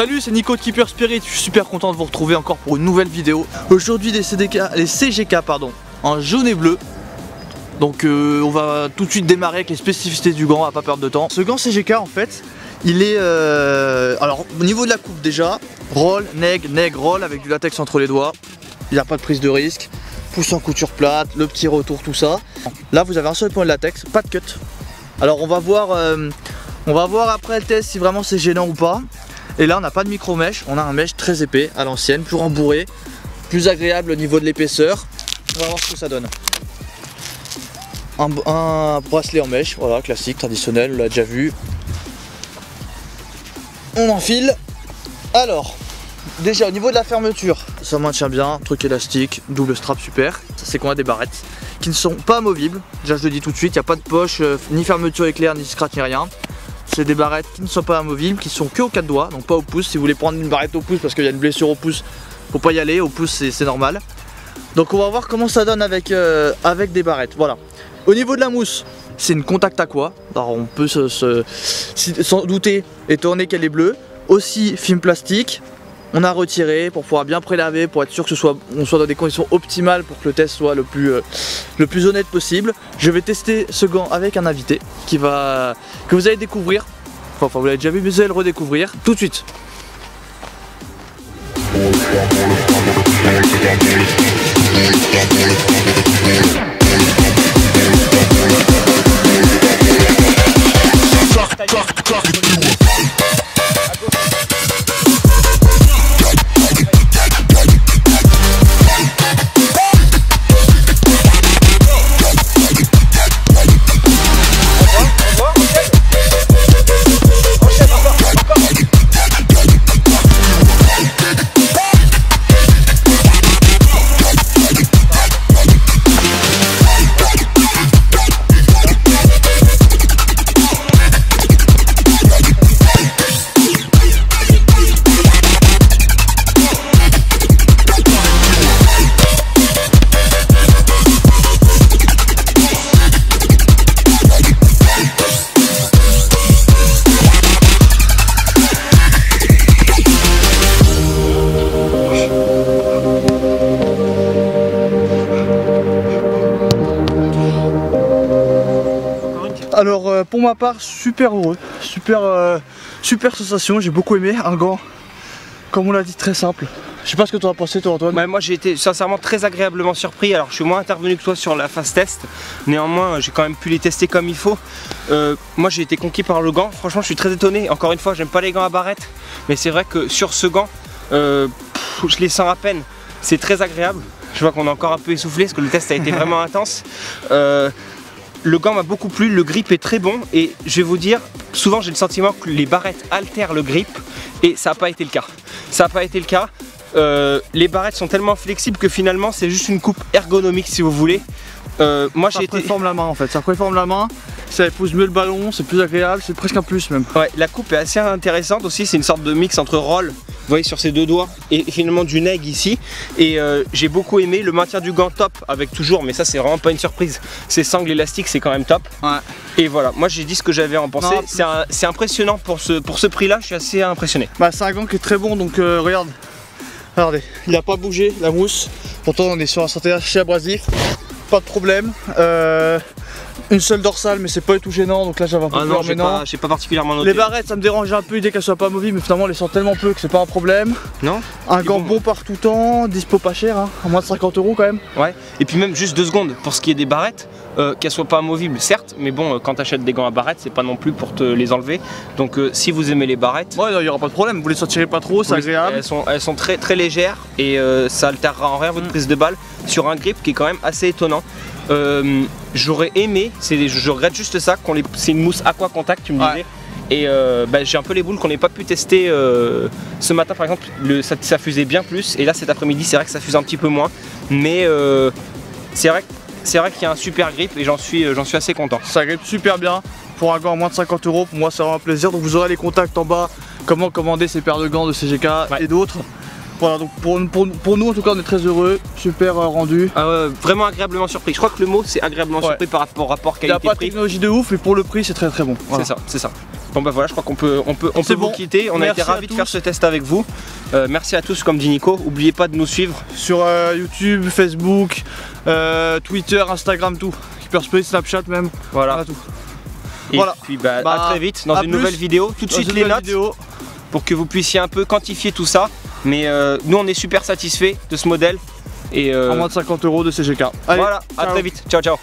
Salut, c'est Nico de Keeper Spirit, je suis super content de vous retrouver encore pour une nouvelle vidéo. Aujourd'hui les CGK, en jaune et bleu. Donc on va tout de suite démarrer avec les spécificités du gant, à pas perdre de temps. Ce gant CGK en fait, il est... alors au niveau de la coupe déjà, roll, neg, roll avec du latex entre les doigts. Il n'y a pas de prise de risque, pouce en couture plate, le petit retour, tout ça. Là vous avez un seul point de latex, pas de cut. Alors on va voir après le test si vraiment c'est gênant ou pas. Et là on n'a pas de micro mèche, on a un mèche très épais à l'ancienne, plus rembourré, plus agréable au niveau de l'épaisseur. On va voir ce que ça donne. Un bracelet en mèche, voilà, classique, traditionnel, on l'a déjà vu. On enfile. Alors, déjà au niveau de la fermeture, ça maintient bien, truc élastique, double strap super. C'est qu'on a des barrettes qui ne sont pas amovibles. Déjà je le dis tout de suite, il n'y a pas de poche, ni fermeture éclair, ni scratch, ni rien. C'est des barrettes qui ne sont pas amovibles, qui sont que aux 4 doigts, donc pas au pouce. Si vous voulez prendre une barrette au pouce parce qu'il y a une blessure au pouce, faut pas y aller, au pouce c'est normal. Donc on va voir comment ça donne avec, avec des barrettes, voilà. Au niveau de la mousse, c'est une contact aqua, alors on peut s'en douter étant donné qu'elle est bleue. Aussi film plastique, on a retiré pour pouvoir bien prélaver, pour être sûr que on soit dans des conditions optimales pour que le test soit le plus honnête possible. Je vais tester ce gant avec un invité que vous allez découvrir. Enfin vous l'avez déjà vu mais vous allez le redécouvrir tout de suite. Alors pour ma part, super heureux, super sensation, j'ai beaucoup aimé, un gant, comme on l'a dit, très simple. Je sais pas ce que tu en as pensé toi Antoine. Bah, moi j'ai été sincèrement très agréablement surpris, alors je suis moins intervenu que toi sur la phase test, néanmoins j'ai quand même pu les tester comme il faut. Moi j'ai été conquis par le gant, franchement je suis très étonné, encore une fois j'aime pas les gants à barrette, mais c'est vrai que sur ce gant, je les sens à peine, c'est très agréable. Je vois qu'on est encore un peu essoufflé parce que le test a été vraiment intense. Le gant m'a beaucoup plu, le grip est très bon et je vais vous dire, souvent j'ai le sentiment que les barrettes altèrent le grip et ça n'a pas été le cas. Ça n'a pas été le cas, les barrettes sont tellement flexibles que finalement c'est juste une coupe ergonomique si vous voulez. Moi j'ai été... Ça préforme la main en fait, ça préforme la main, ça épouse mieux le ballon, c'est plus agréable, c'est presque un plus même. Ouais, la coupe est assez intéressante aussi, c'est une sorte de mix entre roll, vous voyez sur ces deux doigts et finalement du neg ici, et j'ai beaucoup aimé le maintien du gant top avec toujours, mais ça c'est vraiment pas une surprise, ces sangles élastiques c'est quand même top, ouais. Et voilà, moi j'ai dit ce que j'avais en pensé, c'est impressionnant pour ce prix là, je suis assez impressionné. Bah c'est un gant qui est très bon, donc regarde, regardez, il n'a pas bougé la mousse, pourtant on est sur un synthé assez abrasif, pas de problème. Une seule dorsale mais c'est pas du tout gênant, donc là j'avais un peu peur mais non, j'ai pas particulièrement noté. Les barrettes ça me dérangeait un peu l'idée qu'elles soient pas amovibles, mais finalement on les sent tellement peu que c'est pas un problème. Non. Un gant bon par tout temps, dispo pas cher, hein, à moins de 50 € quand même. Ouais, et puis même juste 2 secondes, pour ce qui est des barrettes, qu'elles soient pas amovibles certes, mais bon quand t'achètes des gants à barrettes c'est pas non plus pour te les enlever, donc si vous aimez les barrettes... Ouais non, y aura pas de problème, vous les sortirez pas trop, c'est agréable. Elles sont très très légères et ça altérera en rien votre prise de balle sur un grip qui est quand même assez étonnant. J'aurais aimé, je regrette juste ça, c'est une mousse aqua contact tu me disais, ouais. Et bah, j'ai un peu les boules qu'on n'ait pas pu tester ce matin par exemple, ça fusait bien plus et là cet après-midi c'est vrai que ça fuse un petit peu moins, mais c'est vrai qu'il y a un super grip et j'en suis assez content. Ça grippe super bien, pour un gant à moins de 50 €, pour moi ça va un plaisir, donc vous aurez les contacts en bas, comment commander ces paires de gants de CGK, ouais. Et d'autres. Voilà, donc pour nous en tout cas on est très heureux, super rendu. Vraiment agréablement surpris, je crois que le mot c'est agréablement surpris par rapport qualité-prix. Il n'y a pas de technologie de ouf mais pour le prix c'est très très bon. Voilà. C'est ça, c'est ça. Bon bah voilà, je crois qu'on peut, vous quitter. On a été ravis de faire ce test avec vous. Merci à tous, comme dit Nico. N'oubliez pas de nous suivre sur YouTube, Facebook, Twitter, Instagram, tout. Keeper Spirit, Snapchat même. Voilà. Tout. Et voilà. Puis à très vite dans une nouvelle vidéo. Tout de suite les notes pour que vous puissiez un peu quantifier tout ça. Mais nous on est super satisfaits de ce modèle. Et en moins de 50 € de CGK. Allez, voilà, à très vite. Ciao ciao.